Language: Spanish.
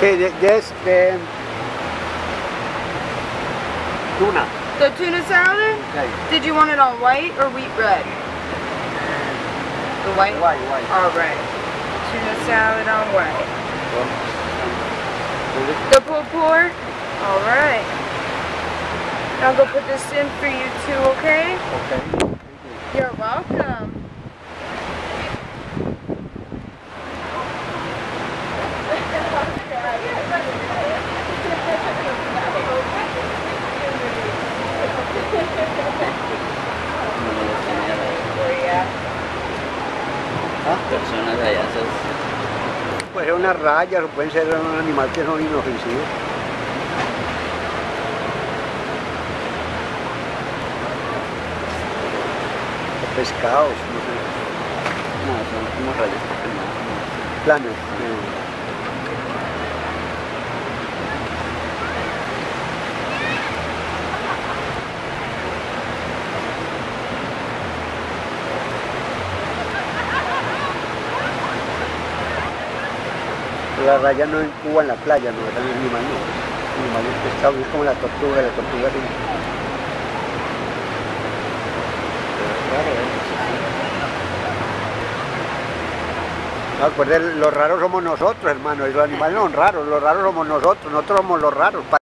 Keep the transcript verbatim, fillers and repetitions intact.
Sí, de, de este... tuna. The tuna salad? Okay. Did you want it on white or wheat bread? The white? White, white. All right. Tuna salad on white. The pulled pork? All right. I'll go put this in for you too, okay? Okay. You're welcome. Personas de allá, puede ser una raya, pueden ser un animal que son inofensivos. Pescados, no sé. No, son como rayas. Planos. La raya no en Cuba, en la playa, no, eran animales, no, animales pescados, es como la tortuga, la tortuga así. No, acuérdense, los raros somos nosotros, hermano, y los animales no son raros, los raros somos nosotros, nosotros somos los raros.